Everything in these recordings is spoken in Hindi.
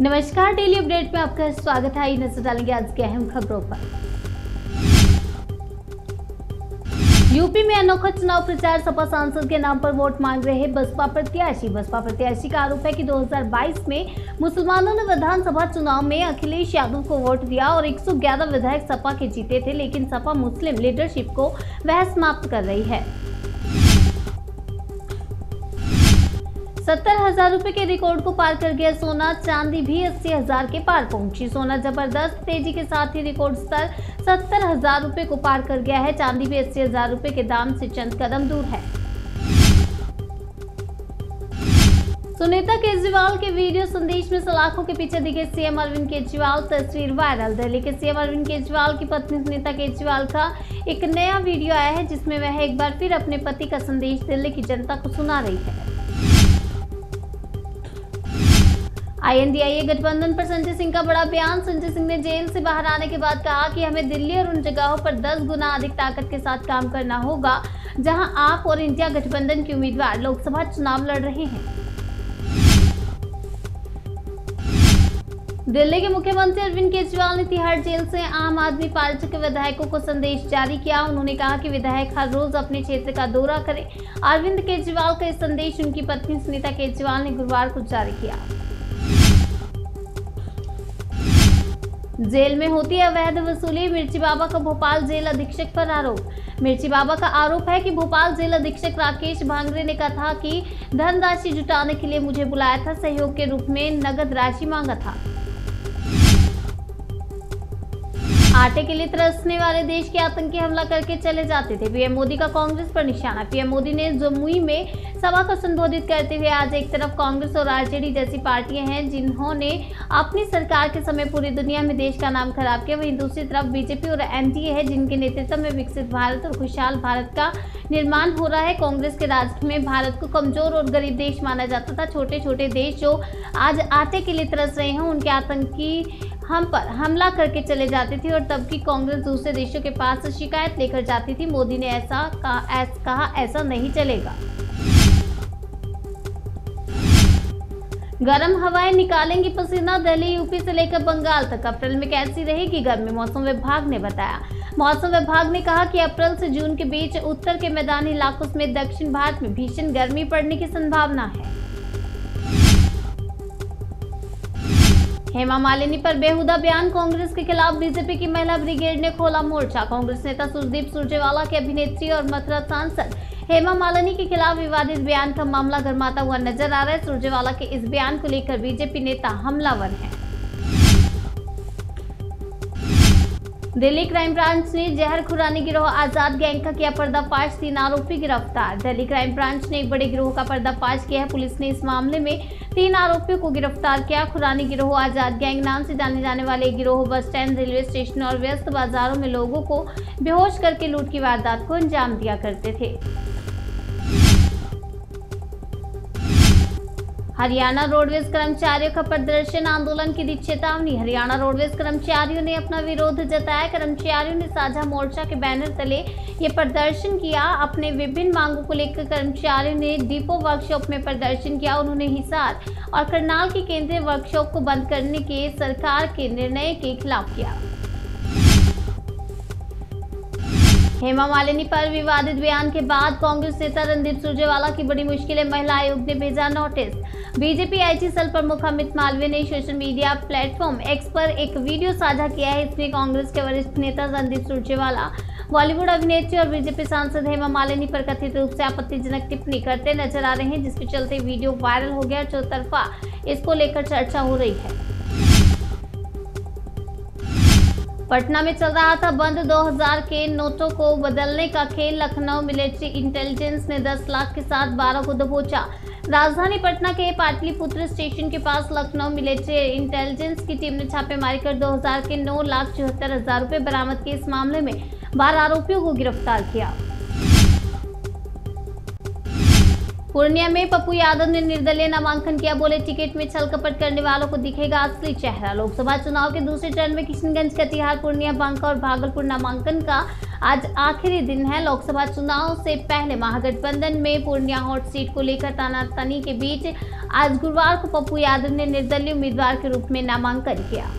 नमस्कार, डेली अपडेट में आपका स्वागत है। नजर डालेंगे आज की अहम खबरों पर। यूपी में अनोखा चुनाव प्रचार, सपा सांसद के नाम पर वोट मांग रहे बसपा प्रत्याशी का आरोप है कि 2022 में मुसलमानों ने विधानसभा चुनाव में अखिलेश यादव को वोट दिया और 111 विधायक सपा के जीते थे, लेकिन सपा मुस्लिम लीडरशिप को वह समाप्त कर रही है। 70,000 रुपए के रिकॉर्ड को पार कर गया सोना, चांदी भी 80,000 के पार पहुंची। सोना जबरदस्त तेजी के साथ ही रिकॉर्ड स्तर 70,000 रुपए को पार कर गया है। चांदी भी 80,000 रुपए के दाम से चंद कदम दूर है। सुनीता केजरीवाल के वीडियो संदेश में सलाखों के पीछे दिखे सीएम अरविंद केजरीवाल, तस्वीर वायरल। दिल्ली के सीएम अरविंद केजरीवाल की पत्नी सुनीता केजरीवाल का एक नया वीडियो आया है, जिसमें वह एक बार फिर अपने पति का संदेश दिल्ली की जनता को सुना रही है। INDIA गठबंधन पर संजय सिंह का बड़ा बयान। संजय सिंह ने जेल से बाहर आने के बाद कहा कि हमें दिल्ली और उन जगहों पर 10 गुना अधिक ताकत के साथ काम करना होगा जहां आप और इंडिया गठबंधन के उम्मीदवार लोकसभा चुनाव लड़ रहे हैं। दिल्ली के मुख्यमंत्री अरविंद केजरीवाल ने तिहाड़ जेल से आम आदमी पार्टी के विधायकों को संदेश जारी किया। उन्होंने कहा कि विधायक हर रोज अपने क्षेत्र का दौरा करें। अरविंद केजरीवाल का इस संदेश उनकी पत्नी सुनीता केजरीवाल ने गुरुवार को जारी किया। जेल में होती है अवैध वसूली, मिर्ची बाबा का भोपाल जेल अधीक्षक पर आरोप। मिर्ची बाबा का आरोप है कि भोपाल जेल अधीक्षक राकेश भांगरे ने कहा था कि धनराशि जुटाने के लिए मुझे बुलाया था, सहयोग के रूप में नगद राशि मांगा था। आटे के लिए तरसने वाले देश के आतंकी हमला करके चले जाते थे। पीएम मोदी का कांग्रेस पर निशाना। पीएम मोदी ने जमुई में सभा को संबोधित करते हुए आज एक तरफ कांग्रेस और आरजेडी जैसी पार्टियां हैं जिन्होंने अपनी सरकार के समय पूरी दुनिया में देश का नाम खराब किया, वहीं दूसरी तरफ बीजेपी और एनडीए है जिनके नेतृत्व में विकसित भारत और खुशहाल भारत का निर्माण हो रहा है। कांग्रेस के राज में भारत को कमजोर और गरीब देश माना जाता था। छोटे छोटे देश जो आज आटे के लिए तरस रहे हैं, उनके आतंकी हम पर हमला करके चले जाते थे और तब की कांग्रेस दूसरे देशों के पास शिकायत लेकर जाती थी। मोदी ने ऐसा कहा, ऐसा नहीं चलेगा। गर्म हवाएं निकालेंगी पसीना, दिल्ली यूपी से लेकर बंगाल तक अप्रैल में कैसी रहेगी गर्मी, मौसम विभाग ने बताया। मौसम विभाग ने कहा कि अप्रैल से जून के बीच उत्तर के मैदानी इलाकों समेत दक्षिण भारत में भीषण गर्मी पड़ने की संभावना है। हेमा मालिनी पर बेहुदा बयान, कांग्रेस के खिलाफ बीजेपी की महिला ब्रिगेड ने खोला मोर्चा। कांग्रेस नेता रणदीप सुरजेवाला के अभिनेत्री और मथुरा सांसद हेमा मालिनी के खिलाफ विवादित बयान का मामला गरमाता हुआ नजर आ रहा है। सुरजेवाला के इस बयान को लेकर बीजेपी नेता हमलावर हैं। दिल्ली क्राइम ब्रांच ने जहर खुरानी गिरोह आजाद गैंग का किया पर्दाफाश, 3 आरोपी गिरफ्तार। दिल्ली क्राइम ब्रांच ने एक बड़े गिरोह का पर्दाफाश किया है। पुलिस ने इस मामले में 3 आरोपियों को गिरफ्तार किया। खुरानी गिरोह आजाद गैंग नाम से जाने जाने वाले गिरोह बस स्टैंड, रेलवे स्टेशन और व्यस्त बाजारों में लोगों को बेहोश करके लूट की वारदात को अंजाम दिया करते थे। हरियाणा रोडवेज कर्मचारियों का प्रदर्शन, आंदोलन की दी चेतावनी। हरियाणा रोडवेज कर्मचारियों ने अपना विरोध जताया। कर्मचारियों ने साझा मोर्चा के बैनर तले ये प्रदर्शन किया। अपने विभिन्न मांगों को लेकर कर्मचारियों ने डिपो वर्कशॉप में प्रदर्शन किया। उन्होंने हिसार और करनाल की केंद्रीय वर्कशॉप को बंद करने के सरकार के निर्णय के खिलाफ किया। हेमा मालिनी पर विवादित बयान के बाद कांग्रेस नेता रणदीप सुरजेवाला की बड़ी मुश्किलें, महिला आयोग ने भेजा नोटिस। बीजेपी आईटी सेल प्रमुख अमित मालवीय ने सोशल मीडिया प्लेटफॉर्म एक्स पर एक वीडियो साझा किया है। इसमें कांग्रेस के वरिष्ठ नेता रणदीप सुरजेवाला, बॉलीवुड अभिनेत्री और बीजेपी सांसद हेमा मालिनी पर कथित रूप से आपत्तिजनक टिप्पणी करते नजर आ रहे हैं, जिसके चलते वीडियो वायरल हो गया और चौतरफा इसको लेकर चर्चा हो रही है। पटना में चल रहा था बंद, 2000 के नोटों को बदलने का खेल। लखनऊ मिलिट्री इंटेलिजेंस ने 10 लाख के साथ 12 को दबोचा। राजधानी पटना के पाटलिपुत्र स्टेशन के पास लखनऊ मिलिट्री इंटेलिजेंस की टीम ने छापेमारी कर 2000 के 9,74,000 रुपये बरामद किए। इस मामले में 12 आरोपियों को गिरफ्तार किया। पूर्णिया में पप्पू यादव ने निर्दलीय नामांकन किया, बोले टिकट में छल कपट करने वालों को दिखेगा असली चेहरा। लोकसभा चुनाव के दूसरे चरण में किशनगंज, कटिहार, पूर्णिया, बांका और भागलपुर नामांकन का आज आखिरी दिन है। लोकसभा चुनाव से पहले महागठबंधन में पूर्णिया हॉट सीट को लेकर तनातनी के बीच आज गुरुवार को पप्पू यादव ने निर्दलीय उम्मीदवार के रूप में नामांकन किया।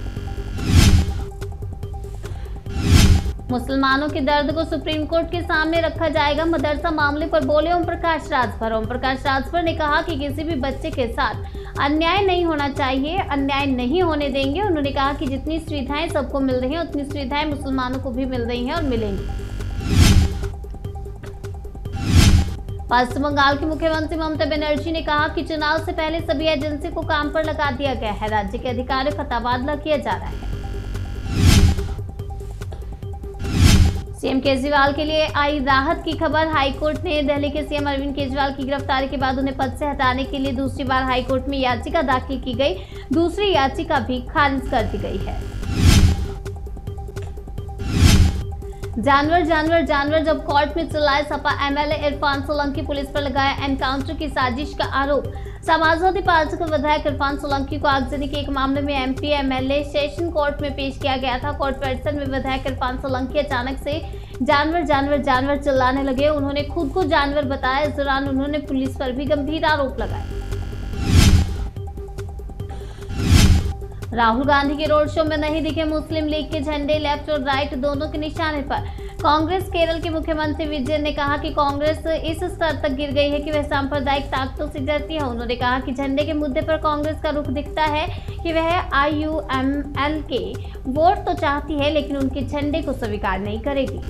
मुसलमानों के दर्द को सुप्रीम कोर्ट के सामने रखा जाएगा, मदरसा मामले पर बोले ओम प्रकाश राजभर। ओम प्रकाश राजभर ने कहा कि किसी भी बच्चे के साथ अन्याय नहीं होना चाहिए, अन्याय नहीं होने देंगे। उन्होंने कहा कि जितनी सुविधाएं सबको मिल रही हैं उतनी सुविधाएं मुसलमानों को भी मिल रही हैं और मिलेंगी। पश्चिम बंगाल के मुख्यमंत्री ममता बनर्जी ने कहा कि चुनाव से पहले सभी एजेंसी को काम पर लगा दिया गया है, राज्य के अधिकारियों का तबादला किया जा रहा है। सीएम केजरीवाल के लिए आई राहत की खबर, हाईकोर्ट ने दिल्ली के सीएम अरविंद केजरीवाल की गिरफ्तारी के बाद उन्हें पद से हटाने के लिए दूसरी बार हाईकोर्ट में याचिका दाखिल की गई, दूसरी याचिका भी खारिज कर दी गई है। जानवर जानवर जानवर जब कोर्ट में चिल्लाए सपा एमएलए इरफान सोलंकी, पुलिस पर लगाया एनकाउंटर की साजिश का आरोप। समाजवादी पार्टी के विधायक इरफान सोलंकी को आगजनी के एक मामले में एमपी एमएलए सेशन कोर्ट में पेश किया गया था। कोर्ट परिसर में विधायक इरफान सोलंकी अचानक से जानवर जानवर जानवर चिल्लाने लगे। उन्होंने खुद को जानवर बताया। इस दौरान उन्होंने पुलिस पर भी गंभीर आरोप लगाए। राहुल गांधी के रोड शो में नहीं दिखे मुस्लिम लीग के झंडे, लेफ्ट और राइट दोनों के निशाने पर। कांग्रेस केरल के मुख्यमंत्री विजयन ने कहा कि कांग्रेस इस स्तर तक गिर गई है कि वह सांप्रदायिक ताकतों से डरती है। उन्होंने कहा कि झंडे के मुद्दे पर कांग्रेस का रुख दिखता है कि वह IUML के वोट तो चाहती है लेकिन उनके झंडे को स्वीकार नहीं करेगी।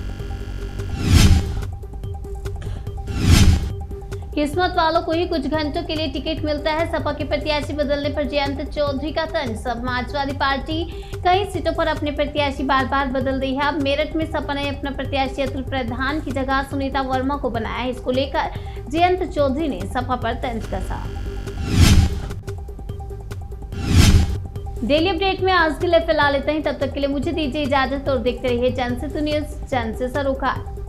किस्मत वालों को ही कुछ घंटों के लिए टिकट मिलता है, सपा के प्रत्याशी बदलने पर जयंत चौधरी का तंज। समाजवादी पार्टी कई सीटों पर अपने प्रत्याशी बार बार बदल रही है। अब मेरठ में सपा ने अपना प्रत्याशी अतुल प्रधान की जगह सुनीता वर्मा को बनाया है। इसको लेकर जयंत चौधरी ने सपा पर तंज कसा। डेली अपडेट में आज के लिए फिलहाल इतना ही। तब तक के लिए मुझे दीजिए इजाजत और देखते रहिए जनसेतु न्यूज़, जनसे सरोकार।